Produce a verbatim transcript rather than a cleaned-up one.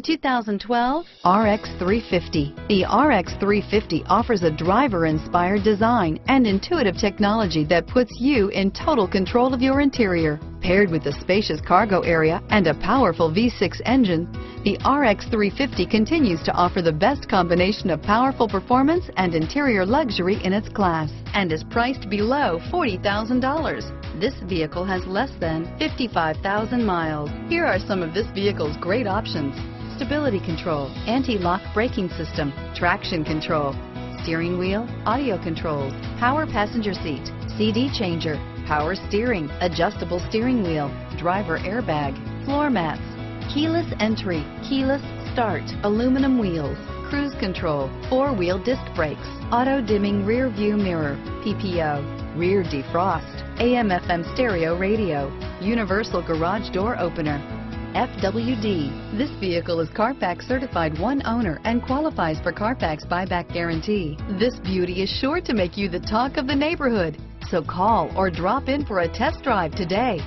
The two thousand twelve R X three fifty. The R X three fifty offers a driver-inspired design and intuitive technology that puts you in total control of your interior. Paired with a spacious cargo area and a powerful V six engine, the R X three fifty continues to offer the best combination of powerful performance and interior luxury in its class and is priced below forty thousand dollars. This vehicle has less than fifty-five thousand miles. Here are some of this vehicle's great options: stability control, anti-lock braking system, traction control, steering wheel audio controls, power passenger seat, C D changer, power steering, adjustable steering wheel, driver airbag, floor mats, keyless entry, keyless start, aluminum wheels, cruise control, four-wheel disc brakes, auto-dimming rear view mirror, P P O, rear defrost, A M F M stereo radio, universal garage door opener, F W D. This vehicle is Carfax certified one owner and qualifies for Carfax buyback guarantee. This beauty is sure to make you the talk of the neighborhood, so call or drop in for a test drive today.